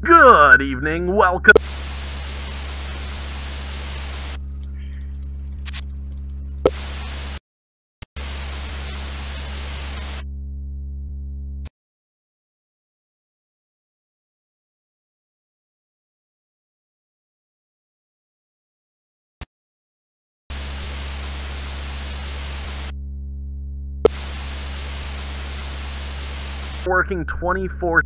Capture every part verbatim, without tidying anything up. Good evening, welcome. Working twenty-four.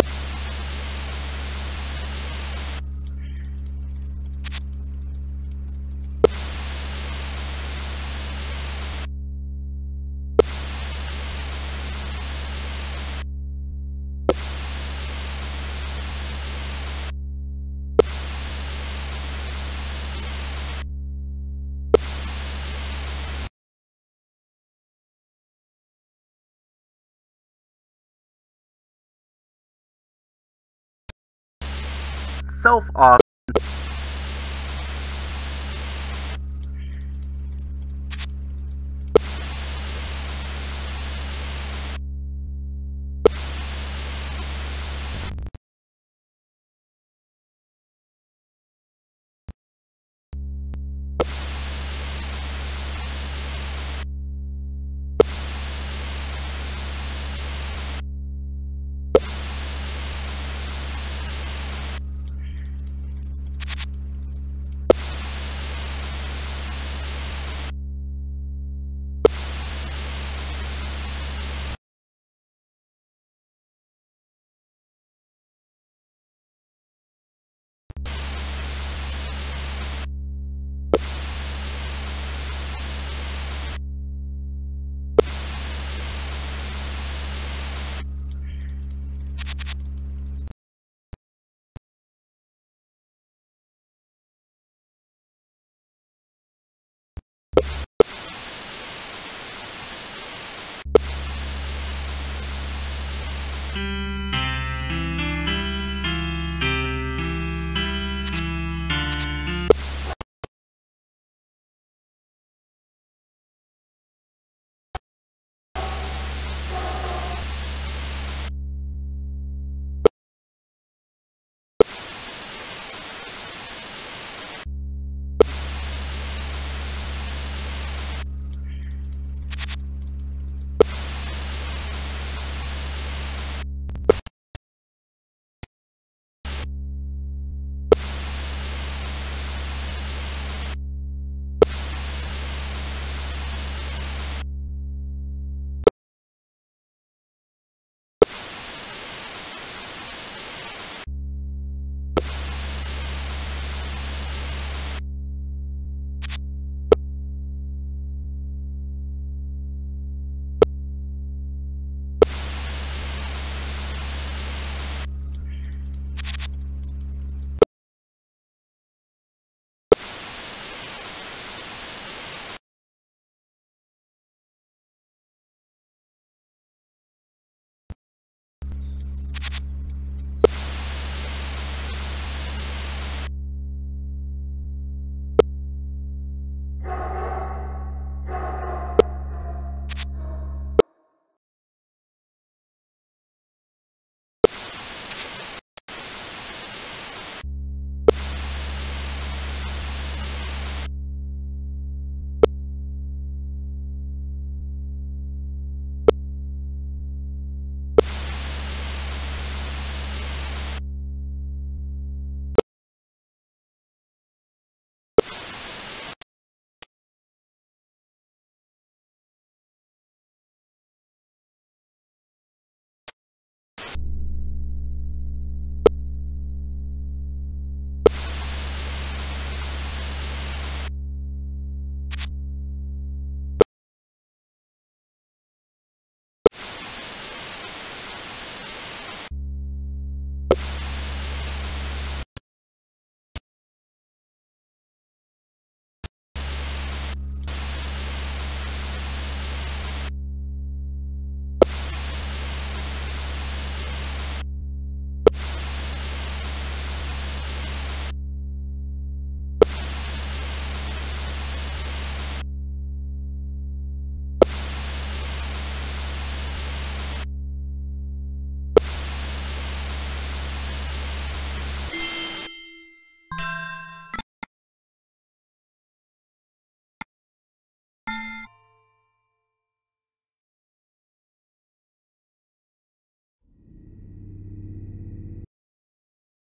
Self-off.